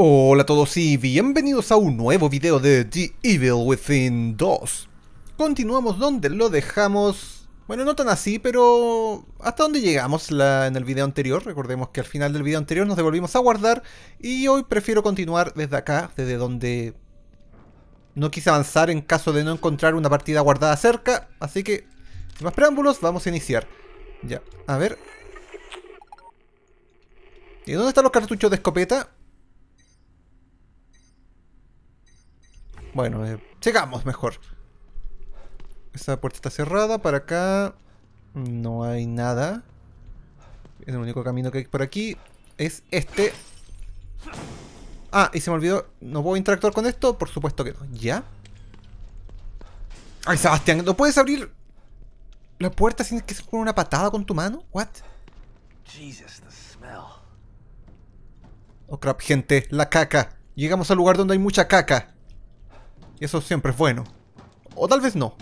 Hola a todos y bienvenidos a un nuevo video de The Evil Within 2. Continuamos donde lo dejamos, bueno, no tan así, pero hasta donde llegamos en el video anterior. Recordemos que al final del video anterior nos devolvimos a guardar y hoy prefiero continuar desde acá, desde donde no quise avanzar en caso de no encontrar una partida guardada cerca. Así que, sin más preámbulos, vamos a iniciar. Ya, a ver. ¿Y dónde están los cartuchos de escopeta? Bueno, llegamos mejor. Esa puerta está cerrada, para acá no hay nada. El único camino que hay por aquí es este. Ah, y se me olvidó, ¿no puedo interactuar con esto? Por supuesto que no, ¿ya? Ay, Sebastián, ¿no puedes abrir la puerta sin que se ponga una patada con tu mano? ¿What? Jesus, the smell. Oh crap, gente, la caca. Llegamos al lugar donde hay mucha caca. Y eso siempre es bueno. O tal vez no.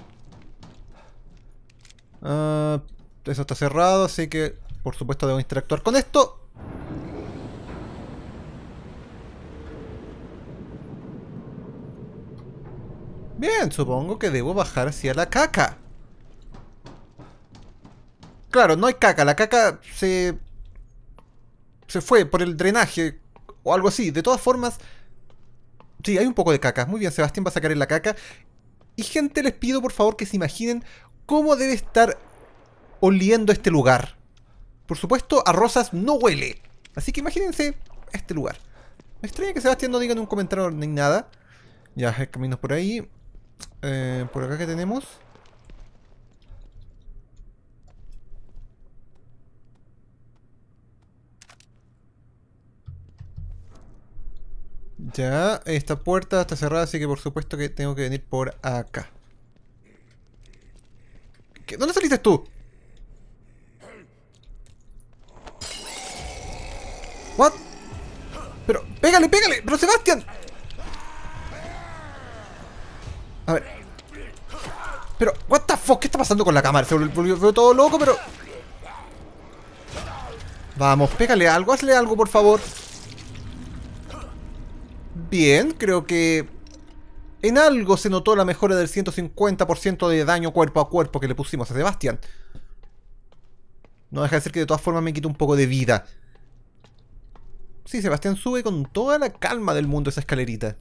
Eso está cerrado, así que por supuesto debo interactuar con esto. Bien, supongo que debo bajar hacia la caca. Claro, no hay caca. La caca se fue por el drenaje o algo así. De todas formas, sí, hay un poco de caca. Muy bien, Sebastián va a sacar en la caca. Y gente, les pido por favor que se imaginen cómo debe estar oliendo este lugar. Por supuesto, a rosas no huele. Así que imagínense este lugar. Me extraña que Sebastián no diga en un comentario ni nada. Ya, hay caminos por ahí. Por acá que tenemos. Ya, esta puerta está cerrada, así que por supuesto que tengo que venir por acá. ¿Qué? ¿Dónde saliste tú? ¿What? Pero, pégale, pégale, pero Sebastián. A ver. Pero, what the fuck, ¿qué está pasando con la cámara? Se volvió todo loco, pero... Vamos, pégale algo, hazle algo, por favor. Bien, creo que en algo se notó la mejora del 150% de daño cuerpo a cuerpo que le pusimos a Sebastián. No deja de ser que de todas formas me quitó un poco de vida. Sí, Sebastián sube con toda la calma del mundo esa escalerita.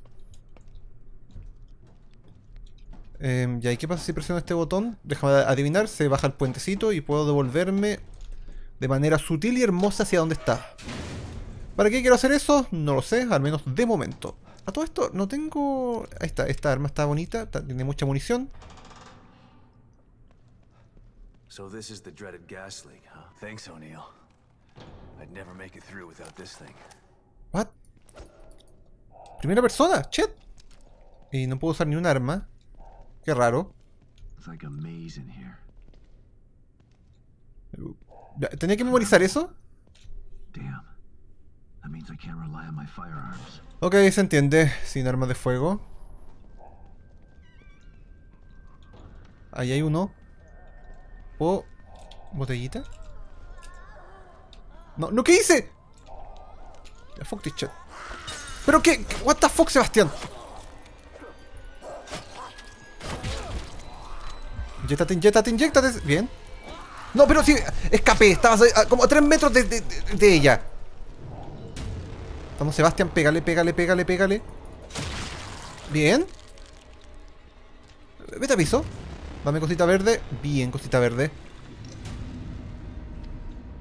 ¿Y ahí qué pasa si presiono este botón? Déjame adivinar, se baja el puentecito y puedo devolverme de manera sutil y hermosa hacia donde está. ¿Para qué quiero hacer eso? No lo sé, al menos de momento. A todo esto no tengo... Ahí está, esta arma está bonita, tiene mucha munición. So this is the dreaded gas leak, huh? Thanks, O'Neill. I'd never make it through without this thing. What? Primera persona, chat. Y no puedo usar ni un arma. Qué raro. It's like a maze in here. ¿Tenía que memorizar eso? Damn. Ok, se entiende, sin armas de fuego. Ahí hay uno. ¿O botellita? No, ¿no qué hice? The fuck this shit. ¿Pero qué? What the fuck, Sebastián. Inyéctate, inyéctate, inyéctate. Bien. No, pero sí, escapé, estabas a como a 3 metros de ella. Vamos, Sebastián, pégale, pégale, pégale, pégale. Bien. Vete a piso. Dame cosita verde. Bien, cosita verde.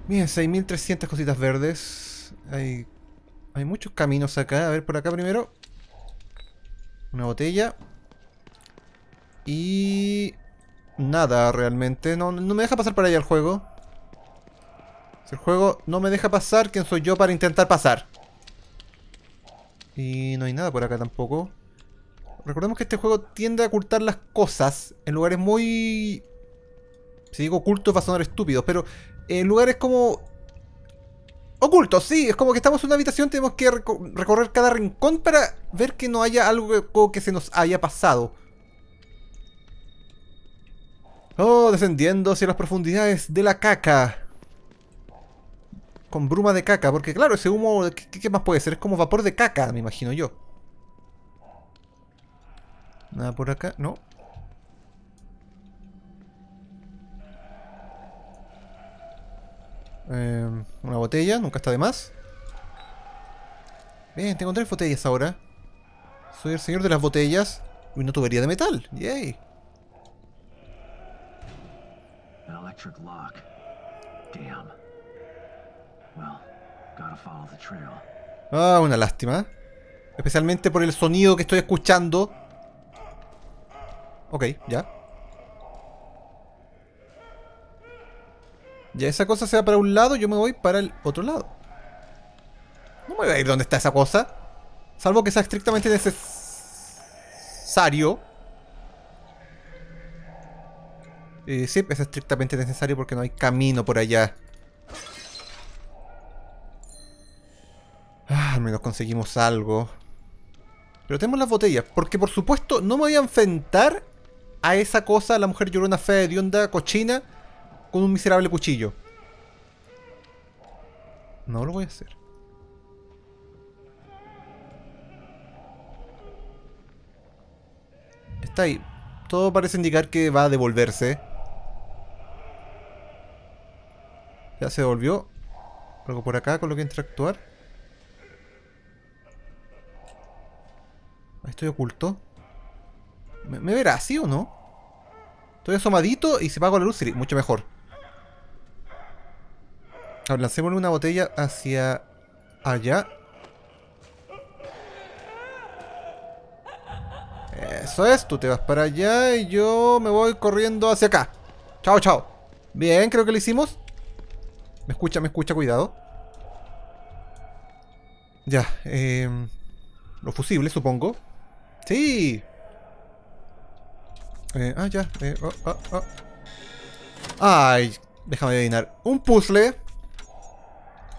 Bien, 6300 cositas verdes. Hay muchos caminos acá. A ver, por acá primero. Una botella. Y... nada, realmente. No me deja pasar para allá el juego. Si el juego no me deja pasar, ¿quién soy yo para intentar pasar? Y no hay nada por acá tampoco. Recordemos que este juego tiende a ocultar las cosas en lugares muy... Si digo ocultos va a sonar estúpido, pero en lugares como... ocultos, sí, es como que estamos en una habitación, tenemos que recorrer cada rincón para ver que no haya algo que se nos haya pasado. Oh, descendiendo hacia las profundidades de la caca. Con bruma de caca, porque claro, ese humo, ¿qué más puede ser? Es como vapor de caca, me imagino yo. Nada por acá, no. Una botella, nunca está de más. Bien, tengo 3 botellas ahora. Soy el señor de las botellas. Y una tubería de metal, yay. An electric lock. Damn. Well, gotta follow the trail. Ah, una lástima. Especialmente por el sonido que estoy escuchando. Ok, ya. Ya esa cosa se va para un lado, yo me voy para el otro lado. No me voy a ir donde está esa cosa. Salvo que sea estrictamente necesario. Sí, es estrictamente necesario porque no hay camino por allá. Al menos conseguimos algo. Pero tenemos las botellas. Porque por supuesto no me voy a enfrentar a esa cosa, la mujer llorona fea, hedionda, cochina, con un miserable cuchillo. No lo voy a hacer. Está ahí. Todo parece indicar que va a devolverse. Ya se devolvió. Algo por acá con lo que interactuar. Estoy oculto. ¿Me verá así o no? Estoy asomadito y se apaga la luz. Sí, mucho mejor. Ahora lancemos una botella hacia allá. Eso es, tú te vas para allá y yo me voy corriendo hacia acá. Chao, chao. Bien, creo que lo hicimos. Me escucha, cuidado. Ya, los fusibles, supongo. ¡Sí! Ya. ¡Ay! Déjame adivinar. Un puzzle.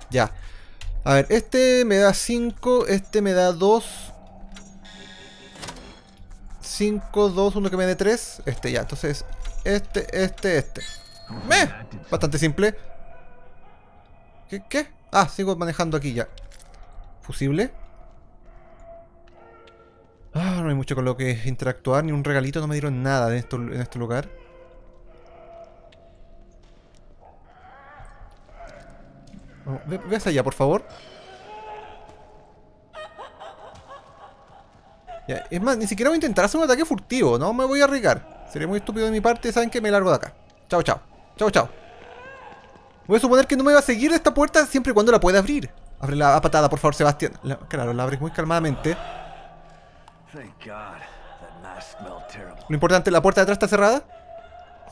Ya. A ver, este me da 5. Este me da 2. 5, 2, uno que me dé 3. Este, ya. Entonces, este. ¡Meh! Bastante simple. ¿Qué? Ah, sigo manejando aquí ya. Fusible. Ah, no hay mucho con lo que interactuar, ni un regalito, no me dieron nada en, este lugar. Oh, ve hacia allá, por favor. Ya, es más, ni siquiera voy a intentar hacer un ataque furtivo, no me voy a arriesgar. Sería muy estúpido de mi parte, saben que me largo de acá. Chao, chao. Chao, chao. Voy a suponer que no me va a seguir esta puerta siempre y cuando la pueda abrir. Abre la patada, por favor, Sebastián. Claro, la abres muy calmadamente. Lo importante, ¿la puerta de atrás está cerrada?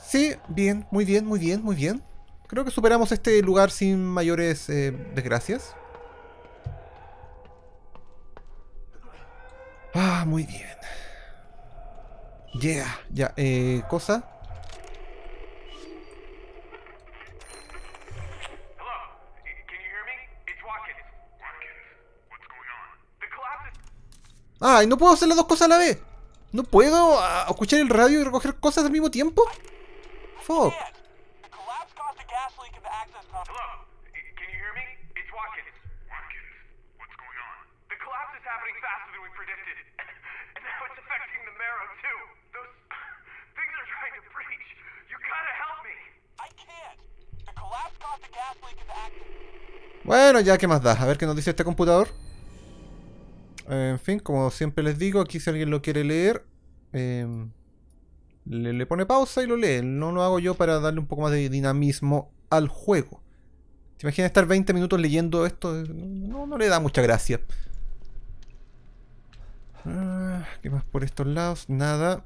Sí, bien, muy bien, muy bien, muy bien. Creo que superamos este lugar sin mayores desgracias. Ah, muy bien. Yeah, ya, cosa. ¡Ay! ¿No puedo hacer las dos cosas a la vez? ¿No puedo escuchar el radio y recoger cosas al mismo tiempo? Fuck. Bueno, ya, ¿qué más da? A ver qué nos dice este computador. En fin, como siempre les digo, aquí si alguien lo quiere leer, le pone pausa y lo lee. No lo hago yo para darle un poco más de dinamismo al juego. ¿Te imaginas estar 20 minutos leyendo esto? No le da mucha gracia. ¿Qué más por estos lados? Nada.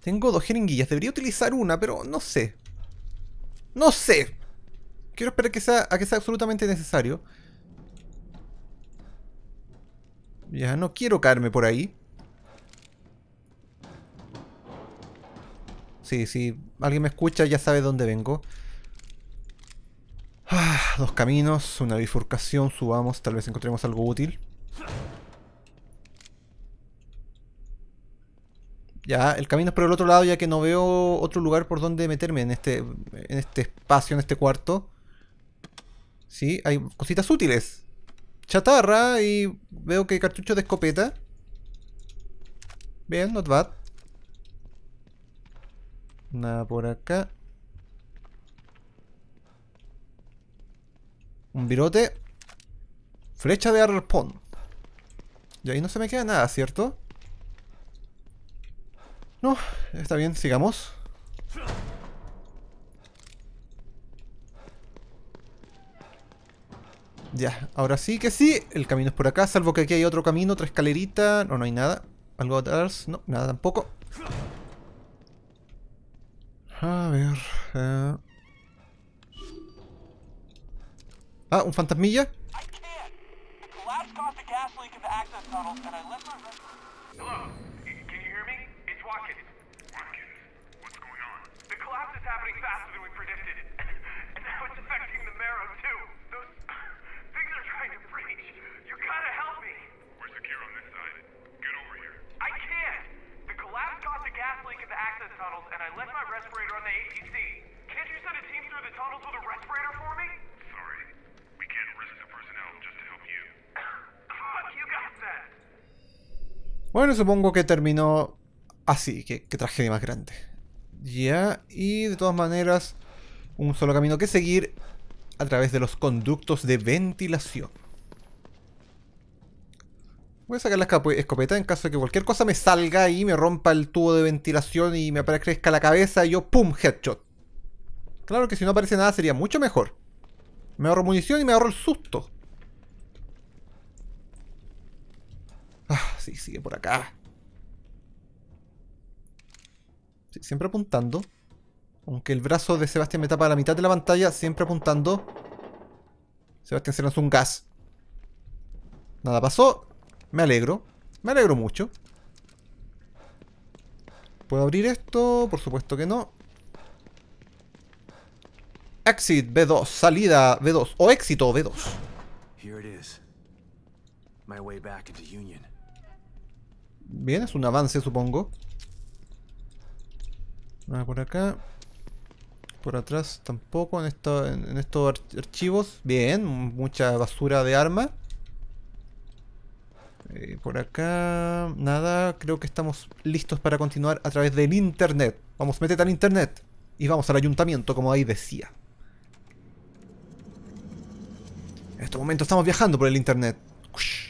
Tengo 2 jeringuillas, debería utilizar una, pero no sé. ¡No sé! Quiero esperar a que sea absolutamente necesario. Ya, no quiero caerme por ahí. Sí, si alguien me escucha ya sabe dónde vengo. Ah, 2 caminos, una bifurcación, subamos, tal vez encontremos algo útil. Ya, el camino es por el otro lado ya que no veo otro lugar por donde meterme en este espacio, en este cuarto. Sí, hay cositas útiles. Chatarra y veo que hay cartuchos de escopeta. Bien, not bad. Nada por acá. Un virote. Flecha de arpón. Y ahí no se me queda nada, ¿cierto? No, está bien, sigamos. Ya, ahora sí que sí. El camino es por acá, salvo que aquí hay otro camino, otra escalerita. No, no hay nada. Algo atrás, no, nada tampoco. A ver... Ah, un fantasmilla. Bueno, supongo que terminó así, que tragedia más grande. Ya, y de todas maneras, un solo camino que seguir a través de los conductos de ventilación. Voy a sacar la escopeta en caso de que cualquier cosa me salga y me rompa el tubo de ventilación y me aparezca la cabeza y yo ¡pum! Headshot. Claro que si no aparece nada sería mucho mejor. Me ahorro munición y me ahorro el susto. Ah, sí, sigue por acá. Sí, siempre apuntando. Aunque el brazo de Sebastián me tapa la mitad de la pantalla, siempre apuntando. Sebastián se lanzó un gas. Nada pasó. Me alegro mucho. ¿Puedo abrir esto? Por supuesto que no. Exit B2, salida B2 o éxito B2. Here it is. My way back into Union. Bien, es un avance, supongo. Nada por acá. Por atrás tampoco, en estos archivos. Bien, mucha basura de arma. Por acá... Nada, creo que estamos listos para continuar a través del internet. Vamos, métete al internet. Y vamos al ayuntamiento, como ahí decía. En este momento estamos viajando por el internet. ¡Ush!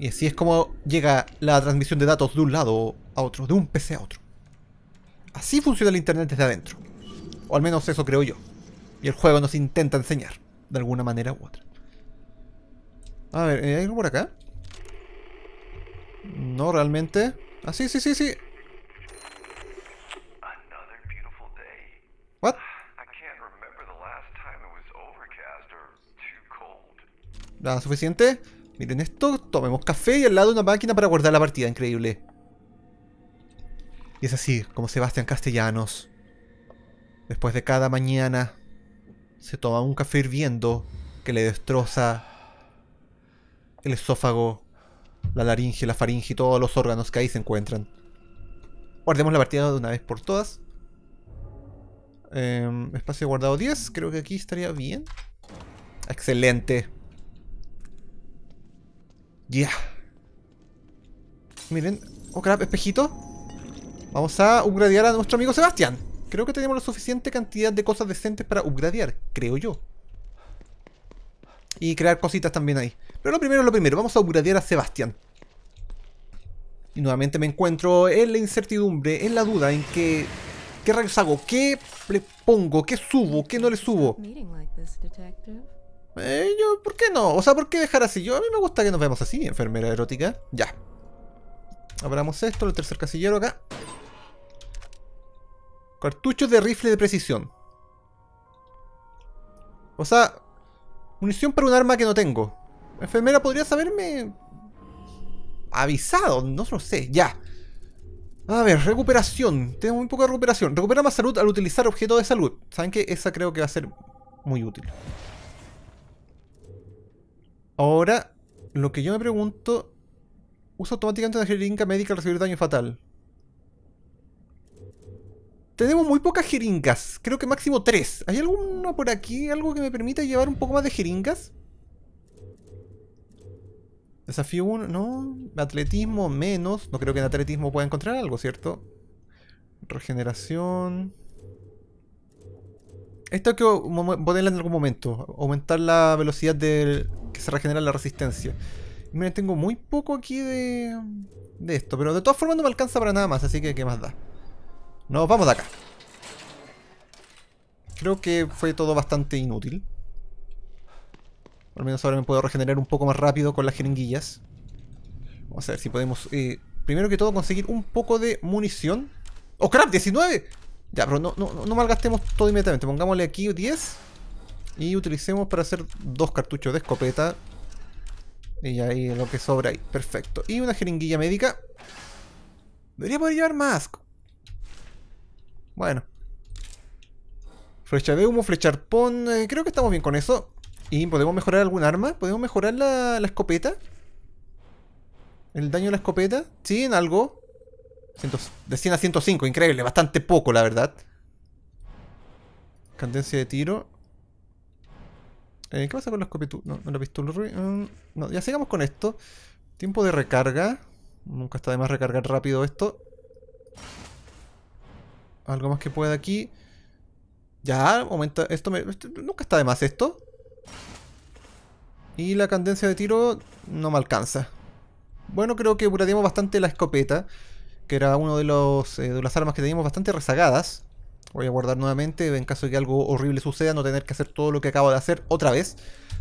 Y así es como llega la transmisión de datos de un lado a otro, de un PC a otro. Así funciona el internet desde adentro. O al menos eso creo yo. Y el juego nos intenta enseñar, de alguna manera u otra. A ver, ¿hay algo por acá? No, realmente. Ah, sí, sí, sí, sí. What? Nada suficiente. Miren esto, tomemos café y al lado una máquina para guardar la partida, increíble. Y es así como Sebastián Castellanos, después de cada mañana, se toma un café hirviendo que le destroza el esófago, la laringe, la faringe y todos los órganos que ahí se encuentran. Guardemos la partida de una vez por todas. Espacio guardado 10, creo que aquí estaría bien. Excelente. Ya. Miren, oh crap, espejito. Vamos a upgradear a nuestro amigo Sebastián. Creo que tenemos la suficiente cantidad de cosas decentes para upgradear, creo yo. Y crear cositas también ahí. Pero lo primero es lo primero, vamos a upgradear a Sebastián. Y nuevamente me encuentro en la incertidumbre, en la duda, en que... ¿Qué rayos hago? ¿Qué le pongo? ¿Qué subo? ¿Qué no le subo? Yo, ¿por qué no? O sea, ¿por qué dejar así? Yo, a mí me gusta que nos veamos así, enfermera erótica. Ya. Abramos esto, el tercer casillero acá. Cartuchos de rifle de precisión. O sea, munición para un arma que no tengo. La enfermera podría haberme avisado, no lo sé, ya. A ver, recuperación. Tengo muy poca recuperación. Recupera más salud al utilizar objetos de salud. ¿Saben qué? Esa creo que va a ser muy útil. Ahora, lo que yo me pregunto... Usa automáticamente una jeringa médica al recibir daño fatal. Tenemos muy pocas jeringas, creo que máximo 3. ¿Hay alguna por aquí? ¿Algo que me permita llevar un poco más de jeringas? Desafío 1, no. Atletismo, menos. No creo que en atletismo pueda encontrar algo, ¿cierto? Regeneración. Esto hay que ponerla en algún momento. Aumentar la velocidad del que se regenera la resistencia. Miren, tengo muy poco aquí de esto, pero de todas formas no me alcanza para nada más, así que ¿qué más da? Nos vamos de acá. Creo que fue todo bastante inútil. Al menos ahora me puedo regenerar un poco más rápido con las jeringuillas. Vamos a ver si podemos, primero que todo, conseguir un poco de munición. ¡Oh, crap! ¡19! Ya, pero no malgastemos todo inmediatamente. Pongámosle aquí 10. Y utilicemos para hacer 2 cartuchos de escopeta. Y ahí lo que sobra ahí. Perfecto. Y una jeringuilla médica. Debería poder llevar más. Bueno, flecha de humo, flecha arpón, creo que estamos bien con eso. Y podemos mejorar algún arma. ¿Podemos mejorar la escopeta? ¿El daño de la escopeta? Sí, en algo. De 100 a 105, increíble, bastante poco la verdad. Cadencia de tiro. ¿Qué pasa con la escopeta? No, la pistola. No, ya sigamos con esto. Tiempo de recarga. Nunca está de más recargar rápido esto. Algo más que pueda aquí. Ya, aumenta. Nunca está de más esto. Y la cadencia de tiro no me alcanza. Bueno, creo que upgradeamos bastante la escopeta, que era uno de las armas que teníamos bastante rezagadas. Voy a guardar nuevamente en caso de que algo horrible suceda, no tener que hacer todo lo que acabo de hacer otra vez.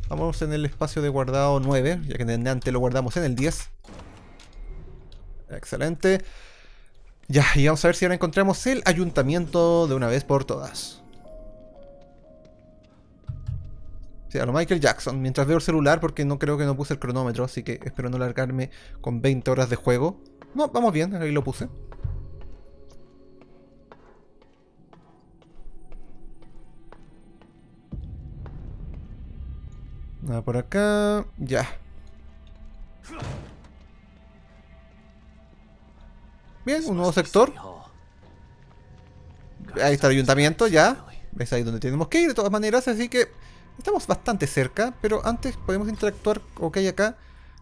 Vamos en el espacio de guardado 9, ya que antes lo guardamos en el 10. Excelente. Ya, y vamos a ver si ahora encontramos el ayuntamiento de una vez por todas. Sí, a lo Michael Jackson. Mientras veo el celular, porque no creo que no puse el cronómetro, así que espero no largarme con 20 horas de juego. No, vamos bien, ahí lo puse. Nada por acá. Ya. Bien, un nuevo sector. Ahí está el ayuntamiento, ya. Es ahí donde tenemos que ir de todas maneras, así que estamos bastante cerca. Pero antes podemos interactuar. Ok, acá.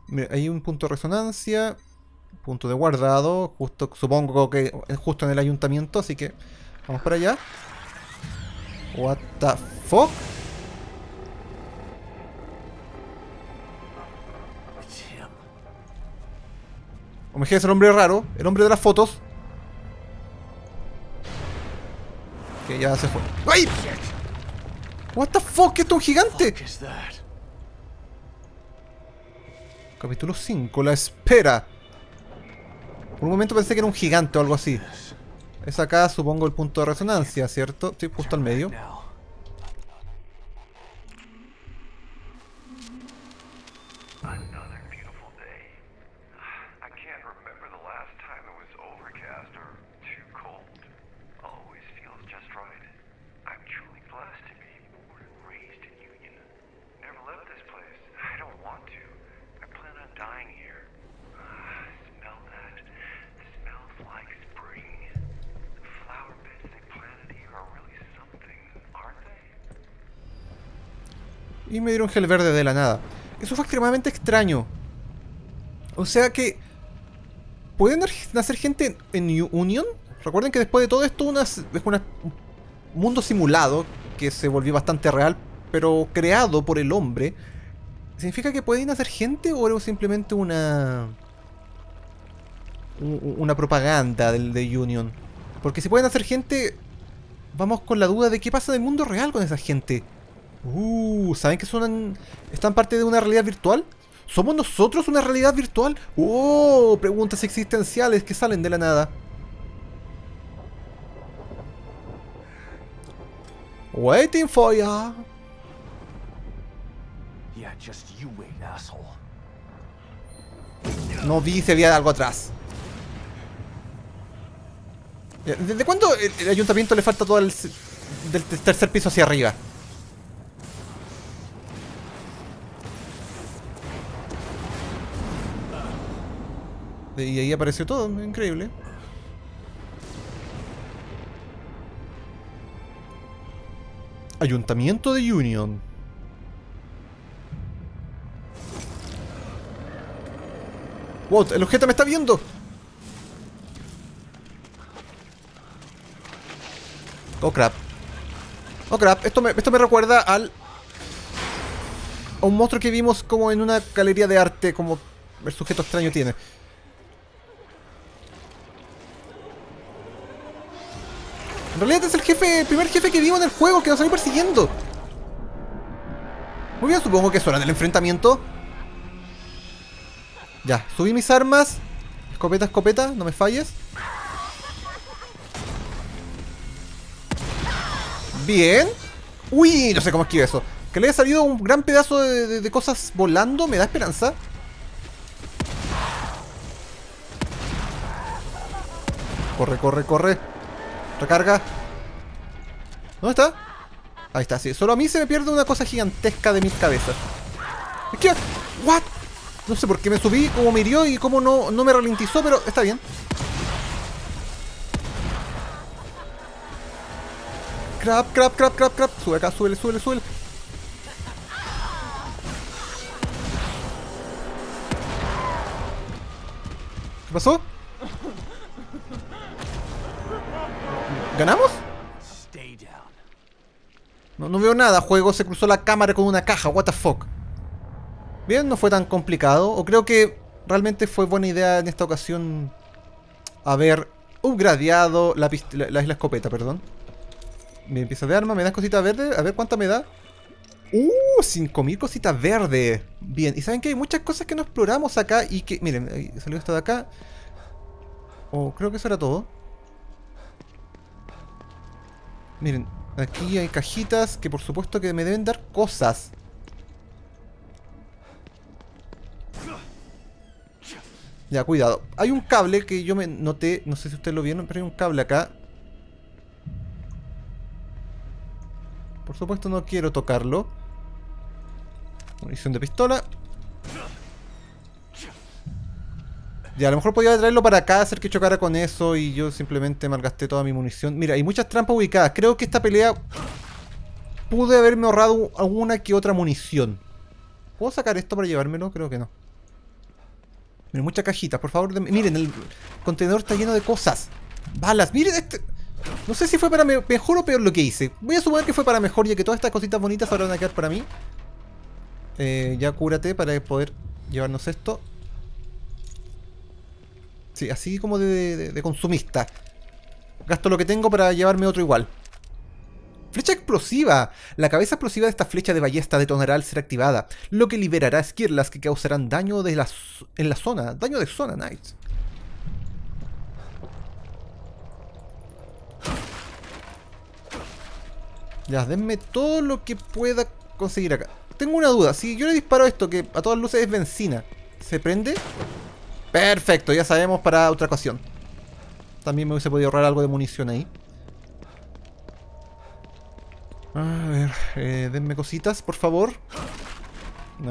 Mira, hay un punto de resonancia. Punto de guardado. Justo, supongo que justo en el ayuntamiento, así que vamos para allá. What the fuck? Homenaje al hombre raro, el hombre de las fotos. Que ya se fue. ¡Ay! What the fuck, ¿qué es esto? Un gigante. Capítulo 5, la espera. Por un momento pensé que era un gigante o algo así. Es acá, supongo, el punto de resonancia, ¿cierto? Sí, justo al medio. Y me dieron gel verde de la nada. Eso fue extremadamente extraño. O sea que... ¿pueden nacer gente en Union? Recuerden que después de todo esto es un mundo simulado que se volvió bastante real, pero creado por el hombre. ¿Significa que pueden nacer gente o era simplemente una propaganda de Union? Porque si pueden nacer gente, vamos con la duda de qué pasa en el mundo real con esa gente. ¿Saben que están parte de una realidad virtual? ¿Somos nosotros una realidad virtual? ¡Oh! Preguntas existenciales que salen de la nada. Waiting for ya. No vi si había algo atrás. ¿Desde cuándo el ayuntamiento le falta todo del tercer piso hacia arriba? Y ahí apareció todo, increíble. Ayuntamiento de Union. Wow, el objeto me está viendo. Oh crap. Oh crap, esto me recuerda a un monstruo que vimos como en una galería de arte, como el sujeto extraño tiene. En realidad es el jefe, el primer jefe que vimos en el juego, que nos salió persiguiendo. Muy bien, supongo que es hora del enfrentamiento. Ya, subí mis armas. Escopeta, escopeta, no me falles. Bien. Uy, no sé cómo esquivé eso. Que le haya salido un gran pedazo de cosas volando, me da esperanza. Corre, corre, corre. Recarga. ¿Dónde está? Ahí está, sí. Solo a mí se me pierde una cosa gigantesca de mis cabezas. Esquiva. What? No sé por qué me subí, cómo me hirió y cómo no me ralentizó, pero está bien. Crap, crap, crap, crap, crap. Sube acá, súbele, súbele, súbele. ¿Qué pasó? ¿Ganamos? No veo nada, juego. Se cruzó la cámara con una caja, what the fuck. Bien, no fue tan complicado. O creo que realmente fue buena idea en esta ocasión haber upgradeado la escopeta, perdón. Mi pieza de arma, ¿me das cosita verde? A ver cuánta me da. 5.000 cositas verde. Bien, y saben que hay muchas cosas que no exploramos acá y que... Miren, salió esta de acá. Creo que eso era todo. Miren, aquí hay cajitas que por supuesto que me deben dar cosas. Ya, cuidado. Hay un cable que yo me noté, no sé si ustedes lo vieron, pero hay un cable acá. Por supuesto no quiero tocarlo. Munición de pistola. Ya, a lo mejor podía traerlo para acá, hacer que chocara con eso y yo simplemente malgasté toda mi munición. Mira, hay muchas trampas ubicadas. Creo que esta pelea pude haberme ahorrado alguna que otra munición. ¿Puedo sacar esto para llevármelo? Creo que no. Miren, muchas cajitas, por favor. Miren, el contenedor está lleno de cosas. Balas, miren este... No sé si fue para mejor o peor lo que hice. Voy a suponer que fue para mejor, ya que todas estas cositas bonitas ahora van a quedar para mí. Ya cúrate para poder llevarnos esto. Sí, así como de consumista. Gasto lo que tengo para llevarme otro igual. ¡Flecha explosiva! La cabeza explosiva de esta flecha de ballesta detonará al ser activada, lo que liberará esquirlas que causarán daño en la zona. Daño de zona, nice. Ya, denme todo lo que pueda conseguir acá. Tengo una duda, si yo le disparo esto, que a todas luces es benzina, ¿se prende? Perfecto, ya sabemos para otra ocasión. También me hubiese podido ahorrar algo de munición ahí. A ver, denme cositas, por favor.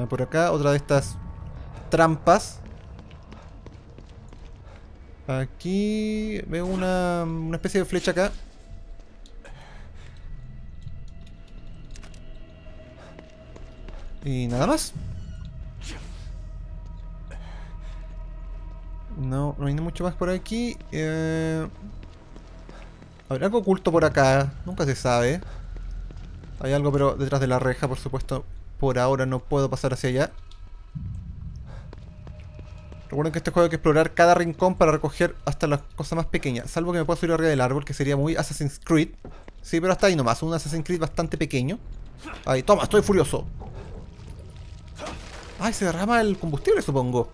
Por acá, otra de estas trampas. Aquí veo una especie de flecha acá. Y nada más. No hay mucho más por aquí. Habrá algo oculto por acá. Nunca se sabe. Hay algo pero detrás de la reja, por supuesto. Por ahora no puedo pasar hacia allá. Recuerden que este juego hay que explorar cada rincón para recoger hasta las cosas más pequeñas. Salvo que me pueda subir arriba del árbol, que sería muy Assassin's Creed. Sí, pero hasta ahí nomás. Un Assassin's Creed bastante pequeño. Ahí, toma, estoy furioso. Ay, se derrama el combustible, supongo.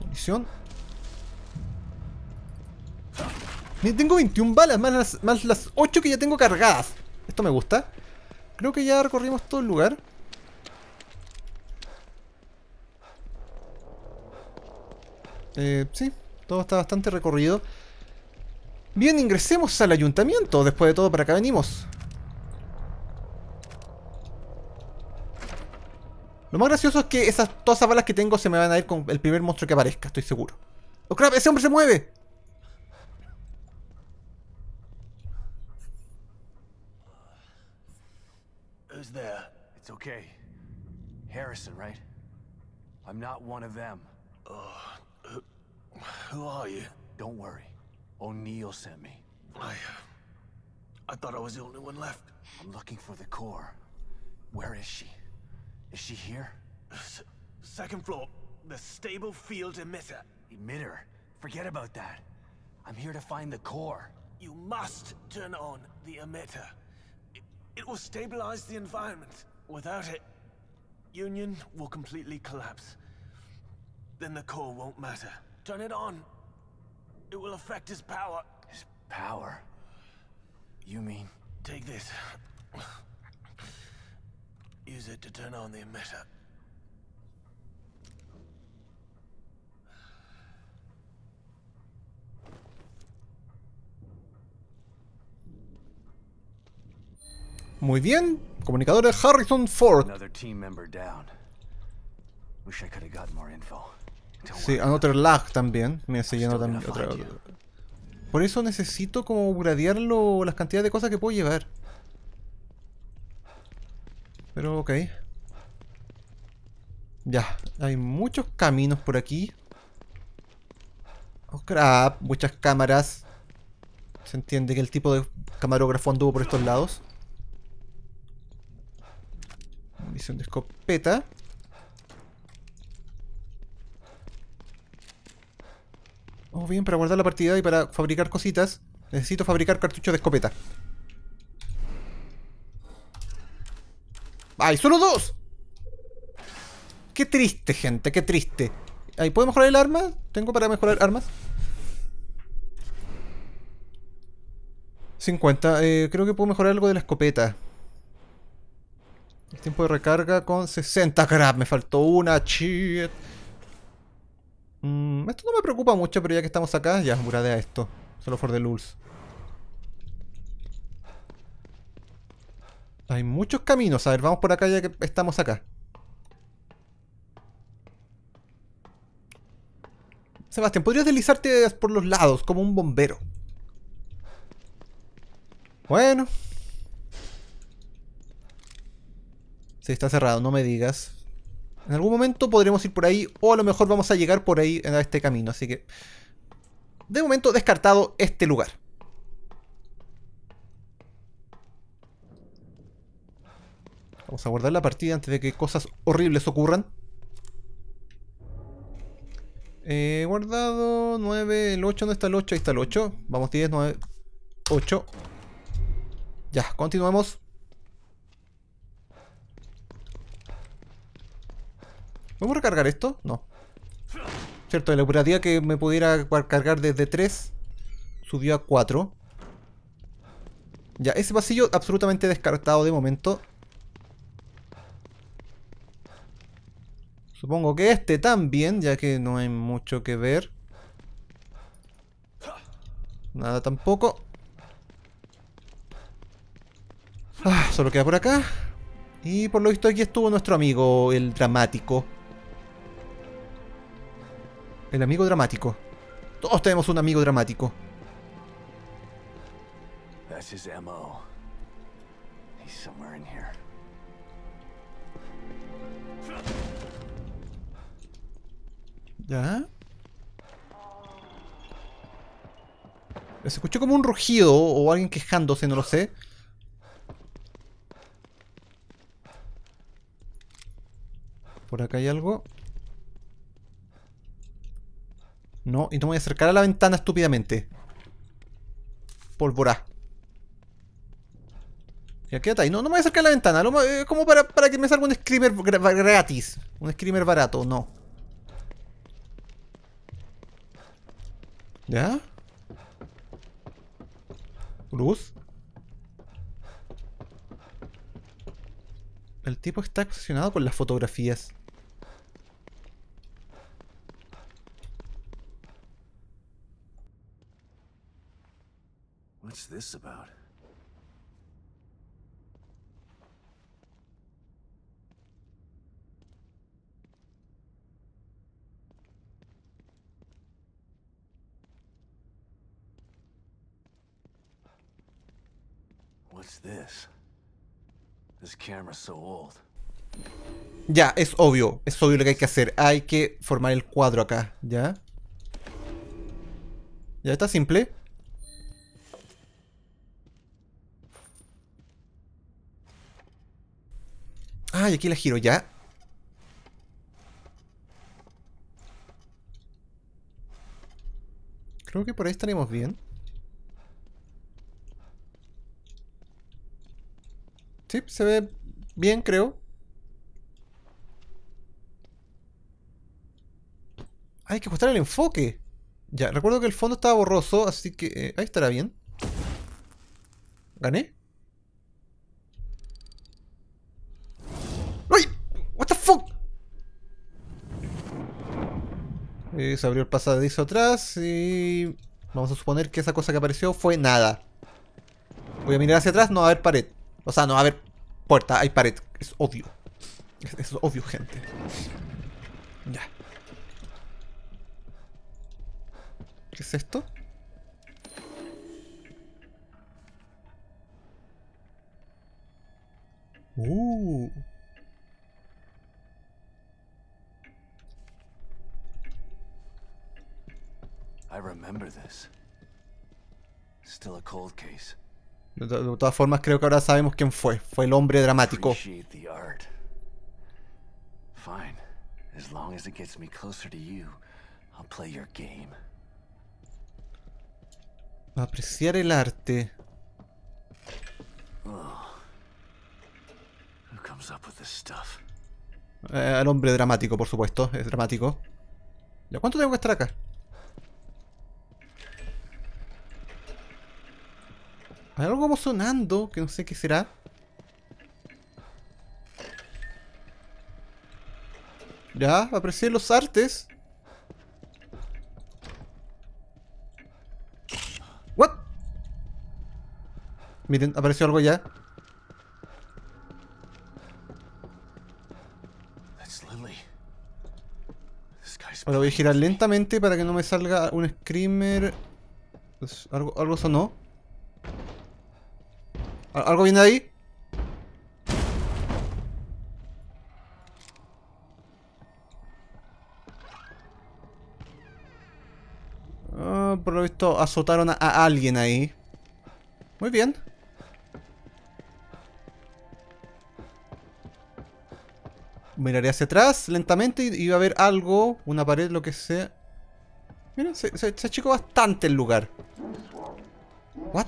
Munición. Tengo 21 balas, más las 8 que ya tengo cargadas. Esto me gusta. Creo que ya recorrimos todo el lugar. Sí, todo está bastante recorrido. Bien, ingresemos al ayuntamiento. Después de todo, para acá venimos. Lo más gracioso es que todas esas balas que tengo se me van a ir con el primer monstruo que aparezca, estoy seguro. ¡Oh, crap! ¡Ese hombre se mueve! was there? It's okay. Harrison, right? I'm not one of them. Who are you? Don't worry. O'Neill sent me. I thought I was the only one left. I'm looking for the core. Where is she? Is she here? Second floor. The stable field emitter. Emitter? Forget about that. I'm here to find the core. You must turn on the emitter. It will stabilize the environment. Without it, Union will completely collapse. Then the core won't matter. Turn it on. It will affect his power. His power? You mean? Take this. Use it to turn on the emitter. Muy bien, comunicador de Harrison Ford. Sí, another lag también. Me hace lleno también otra. Por eso necesito como gradear las cantidades de cosas que puedo llevar. Pero ok. Ya, hay muchos caminos por aquí. Oh crap, muchas cámaras. Se entiende que el tipo de camarógrafo anduvo por estos lados. Munición de escopeta. Oh, bien, para guardar la partida y para fabricar cositas. Necesito fabricar cartuchos de escopeta. ¡Ay, solo dos! ¡Qué triste, gente! ¡Qué triste! ¿Ahí puedo mejorar el arma? ¿Tengo para mejorar armas? 50. Creo que puedo mejorar algo de la escopeta. El tiempo de recarga con 60 grab. Me faltó una. Shit. Esto no me preocupa mucho, pero ya que estamos acá, ya muradea esto. Solo for the lulz. Hay muchos caminos. A ver, vamos por acá ya que estamos acá. Sebastián, podrías deslizarte por los lados como un bombero. Bueno. Sí, está cerrado, no me digas. En algún momento podremos ir por ahí, o a lo mejor vamos a llegar por ahí en este camino, así que... De momento, descartado este lugar. Vamos a guardar la partida antes de que cosas horribles ocurran. Guardado 9, el 8, no está el 8, ahí está el 8. Vamos 10, 9, 8. Ya, continuamos. ¿Podemos recargar esto? No. Cierto, la operativa que me pudiera cargar desde 3 subió a 4. Ya, ese pasillo absolutamente descartado de momento. Supongo que este también, ya que no hay mucho que ver. Nada tampoco. Ah, solo queda por acá. Y por lo visto aquí estuvo nuestro amigo, el dramático. El amigo dramático. Todos tenemos un amigo dramático. That's his MO. He's somewhere in here. ¿Ya? Se escuchó como un rugido o alguien quejándose, no lo sé. Por acá hay algo. No, y no me voy a acercar a la ventana estúpidamente. Pólvora. Ya, quédate ahí. No, no me voy a acercar a la ventana. Como para que me salga un screamer gratis. Un screamer barato, no. ¿Ya? Luz. El tipo está obsesionado con las fotografías. What's this about? What's this? Ya, es obvio lo que hay que hacer. Hay que formar el cuadro acá, ¿ya? Ya está simple. Ah, y aquí la giro, ¿ya? Creo que por ahí estaremos bien. Sí, se ve bien, creo. Hay que ajustar el enfoque. Ya, recuerdo que el fondo estaba borroso, así que ahí estará bien. ¿Gané? ¡Ay! ¡What the fuck! Se abrió el pasadizo atrás y... vamos a suponer que esa cosa que apareció fue nada. Voy a mirar hacia atrás, no va a haber pared. O sea, no va a haber puerta, hay pared. Es obvio. Es obvio, gente. Ya. ¿Qué es esto? I remember this. Still a cold case. De todas formas, creo que ahora sabemos quién fue. Fue el hombre dramático. Fine. As long as it gets me closer to you, I'll play your game. Apreciar el arte. Who comes up with this stuff? Al hombre dramático, por supuesto. Es dramático. ¿Ya cuánto tengo que estar acá? Hay algo como sonando, que no sé qué será. Ya, aprecié los artes. ¿What? Miren, apareció algo ya. Ahora voy a girar lentamente para que no me salga un screamer. Pues, algo sonó. ¿Algo viene de ahí? Por lo visto azotaron a alguien ahí. Muy bien. Miraré hacia atrás lentamente y va a haber algo, una pared, lo que sea. Miren, se achicó bastante el lugar. ¿What?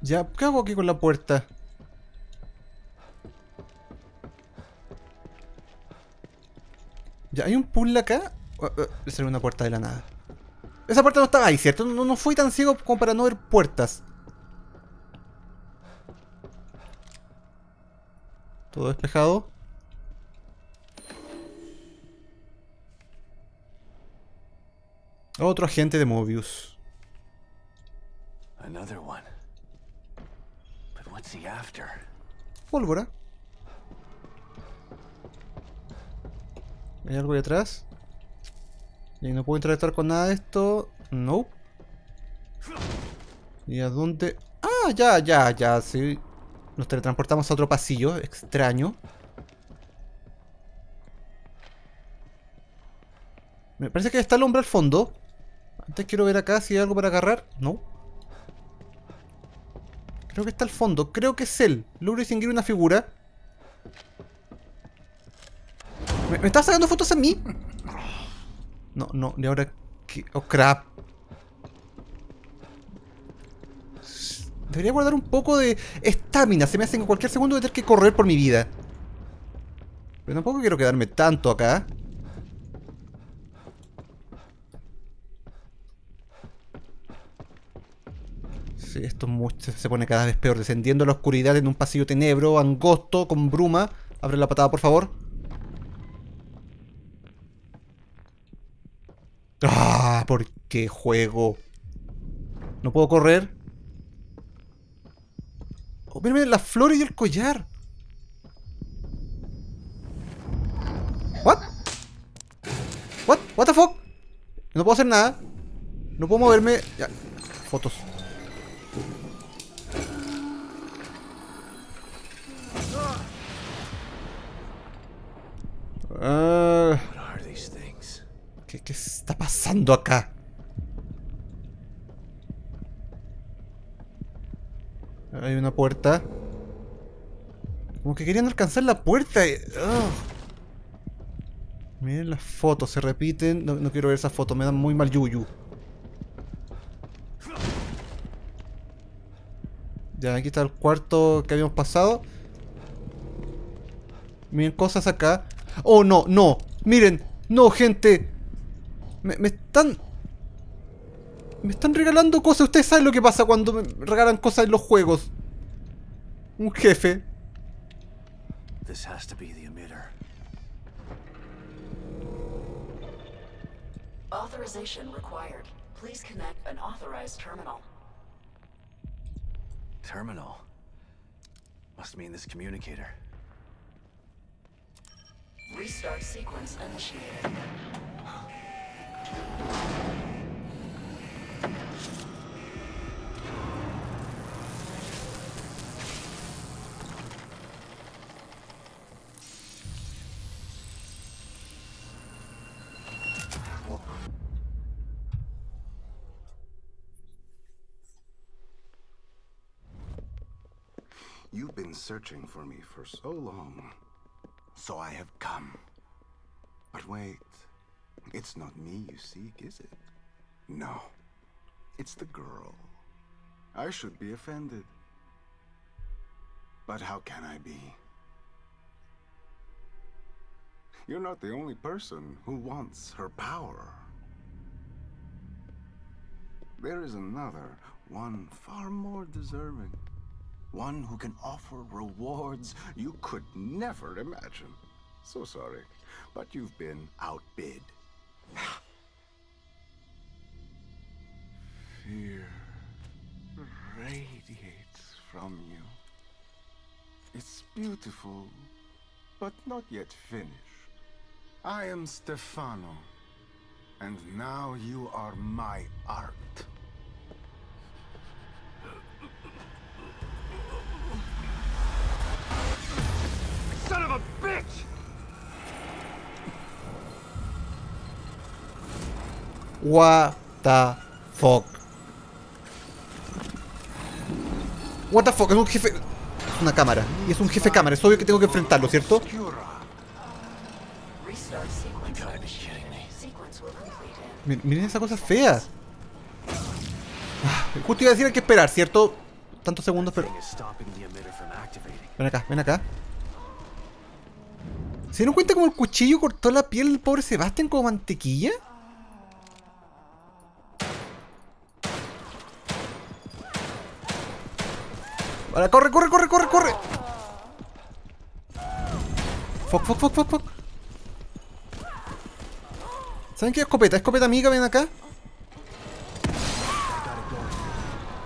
Ya, ¿qué hago aquí con la puerta? Ya, hay un puzzle acá. Esa era una puerta de la nada. Esa puerta no estaba ahí, ¿cierto? No fui tan ciego como para no ver puertas. Todo despejado. Otro agente de Mobius. Pólvora. ¿Hay algo ahí atrás? Y no puedo interactuar con nada de esto. No. ¿Y a dónde? Ah, ya, sí. Nos teletransportamos a otro pasillo extraño. Me parece que está el hombre al fondo. Antes quiero ver acá si hay algo para agarrar. No. Creo que está al fondo. Creo que es él. Logro distinguir una figura. ¿Me está sacando fotos a mí? No, y ahora... ¿qué? ¡Oh, crap! Debería guardar un poco de estamina. Se me hace en cualquier segundo de tener que correr por mi vida. Pero tampoco quiero quedarme tanto acá. Sí, esto se pone cada vez peor. Descendiendo a la oscuridad en un pasillo tenebro, angosto, con bruma. Abre la patada, por favor. ¡Ah! ¿Por qué juego? No puedo correr. Oh, mira, mira, las flores y el collar. What? What? What the fuck? No puedo hacer nada. No puedo moverme. Ya. Fotos. ¿Qué está pasando acá? Hay una puerta. Como que querían alcanzar la puerta. Miren las fotos, se repiten. No quiero ver esas fotos, me dan muy mal yuyu. Ya, aquí está el cuarto que habíamos pasado. Miren cosas acá. Oh, no, no. Miren. No, gente. Me están regalando cosas. Ustedes saben lo que pasa cuando me regalan cosas en los juegos. Un jefe. Terminal. Must mean this communicator. Restart sequence initiated. You've been searching for me for so long. So I have come. But wait, it's not me you seek, is it? No, it's the girl. I should be offended. But how can I be? You're not the only person who wants her power. There is another, one far more deserving. One who can offer rewards you could never imagine. So sorry, but you've been outbid. Fear radiates from you. It's beautiful, but not yet finished. I am Stefano, and now you are my art. Son of a bitch! What the fuck? What the fuck? Es un jefe... Es una cámara. Y es un jefe cámara. Es obvio que tengo que enfrentarlo, ¿cierto? Miren esa cosa fea. Justo iba a decir hay que esperar, ¿cierto? Tantos segundos, pero... Ven acá, ven acá. ¿Se dieron cuenta cómo el cuchillo cortó la piel del pobre Sebastián como mantequilla? Ahora, corre, corre, corre, corre, corre. Fuck, fuck, fuck, fuck, fuck. ¿Saben qué? Escopeta, escopeta amiga, ven acá.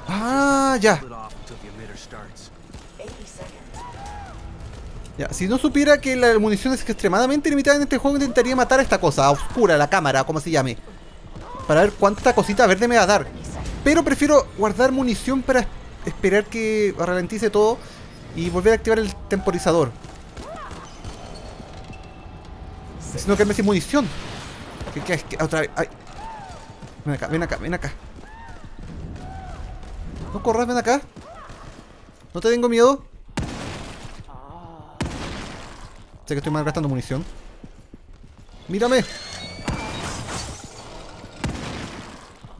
Ah, ya. Ya, si no supiera que la munición es extremadamente limitada en este juego, intentaría matar a esta cosa, a oscura, la cámara, como se llame, para ver cuánta cosita verde me va a dar. Pero prefiero guardar munición para esperar que ralentice todo y volver a activar el temporizador. Si no, quedarme sin munición. Que otra vez. Ay. Ven acá, ven acá, ven acá. No corras, ven acá. No te tengo miedo. Sé que estoy malgastando munición. ¡Mírame!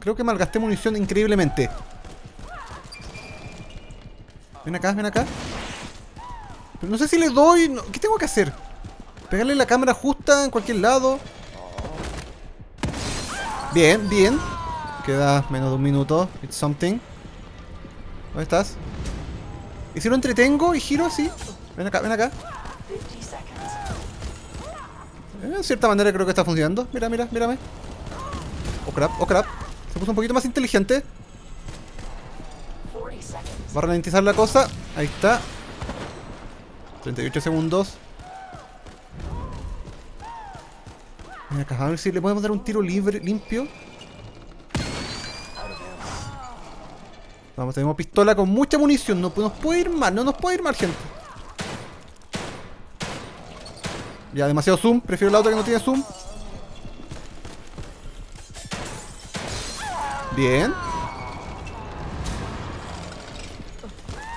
Creo que malgasté munición increíblemente. Ven acá, ven acá. Pero no sé si le doy... No. ¿Qué tengo que hacer? Pegarle la cámara justa en cualquier lado. Bien, bien. Queda menos de un minuto. It's something. ¿Dónde estás? ¿Y si lo entretengo y giro así? Ven acá, ven acá. De cierta manera creo que está funcionando. Mira, mira, mírame. Oh crap, oh crap. Se puso un poquito más inteligente. Va a ralentizar la cosa. Ahí está. 38 segundos. Mira acá, a ver si le podemos dar un tiro libre, limpio. Vamos, tenemos pistola con mucha munición. No nos puede ir mal, no nos puede ir mal, gente. Ya, demasiado zoom. Prefiero la otra que no tiene zoom. Bien.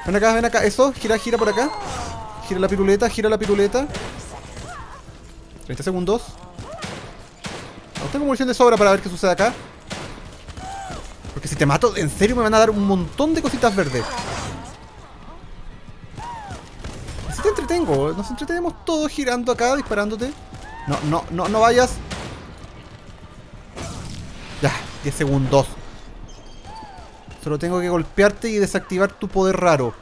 Ven acá, ven acá. Eso, gira, gira por acá. Gira la piruleta, gira la piruleta. 30 segundos. No tengo munición de sobra para ver qué sucede acá. Porque si te mato, en serio me van a dar un montón de cositas verdes. Así te entretengo. Nos entretenemos todos girando acá, disparándote. No, no, no, no vayas. Ya, 10 segundos. Solo tengo que golpearte y desactivar tu poder raro.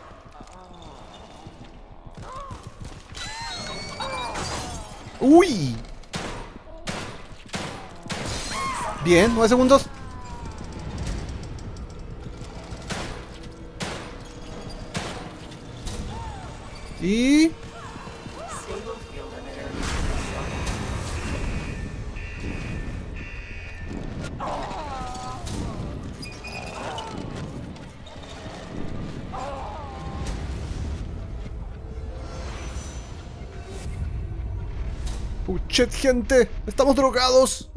¡Uy! Bien, 9 segundos. Y... ¡puchet, gente! ¡Estamos drogados!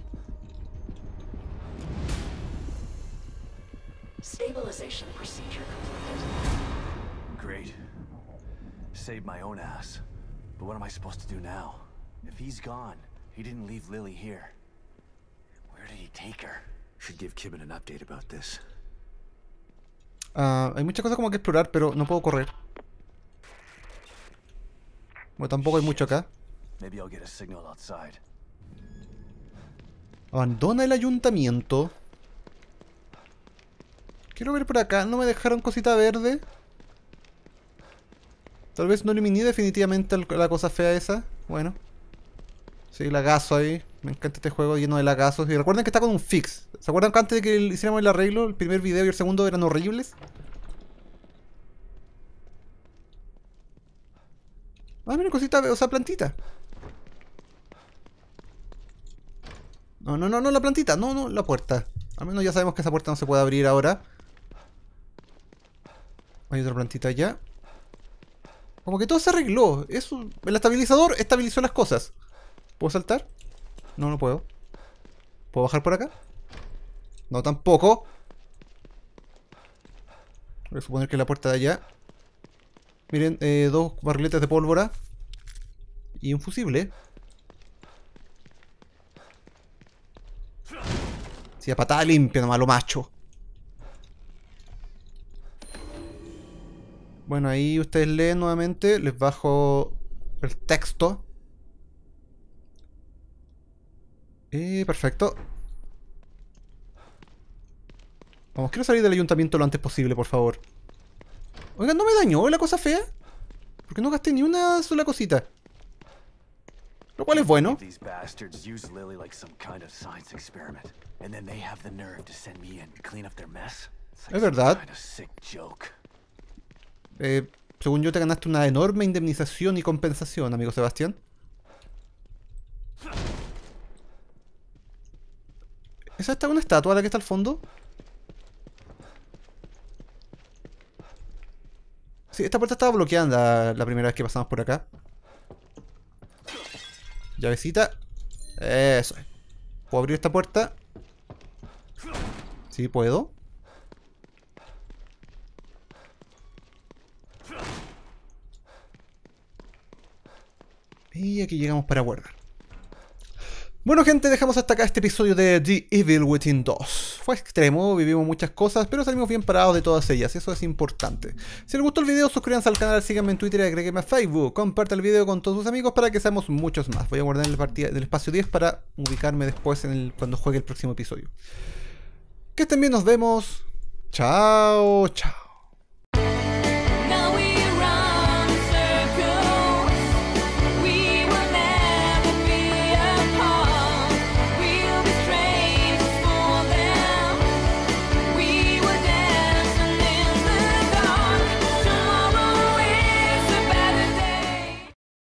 He's gone. He didn't leave Lily here. Where did he take her? Should give Kibben an update about this. Hay muchas cosas como que explorar, pero no puedo correr. Bueno, tampoco hay mucho acá. Maybe I'll get a signal outside. Abandona el ayuntamiento. Quiero ver por acá. No me dejaron cosita verde. Tal vez no eliminé definitivamente la cosa fea esa. Bueno. Sí, lagazo ahí. Me encanta este juego lleno de lagazos. Y recuerden que está con un fix. ¿Se acuerdan que antes de que hiciéramos el arreglo, el primer video y el segundo eran horribles? Ah, mira, cosita, o sea, plantita. No, no, no, no, la plantita. No, no, la puerta. Al menos ya sabemos que esa puerta no se puede abrir ahora. Hay otra plantita allá. Como que todo se arregló. Eso, el estabilizador estabilizó las cosas. ¿Puedo saltar? No, no puedo. ¿Puedo bajar por acá? No, tampoco. Voy a suponer que es la puerta de allá. Miren, dos barriletes de pólvora. Y un fusible. Sí, a patada limpia nomás, lo macho. Bueno, ahí ustedes leen nuevamente. Les bajo el texto. Perfecto. Vamos, quiero salir del ayuntamiento lo antes posible, por favor. Oigan, ¿no me dañó la cosa fea? Porque no gasté ni una sola cosita. Lo cual es bueno. Es verdad. Según yo te ganaste una enorme indemnización y compensación, amigo Sebastián. ¿Esa está una estatua la que está al fondo? Sí, esta puerta estaba bloqueada la primera vez que pasamos por acá. Llavecita. Eso. ¿Puedo abrir esta puerta? Sí, puedo. Y aquí llegamos para guardar. Bueno, gente, dejamos hasta acá este episodio de The Evil Within 2. Fue extremo, vivimos muchas cosas, pero salimos bien parados de todas ellas, eso es importante. Si les gustó el video, suscríbanse al canal, síganme en Twitter y agréguenme a Facebook. Comparte el video con todos sus amigos para que seamos muchos más. Voy a guardar el espacio 10 para ubicarme después cuando juegue el próximo episodio. Que estén bien, nos vemos. Chao, chao.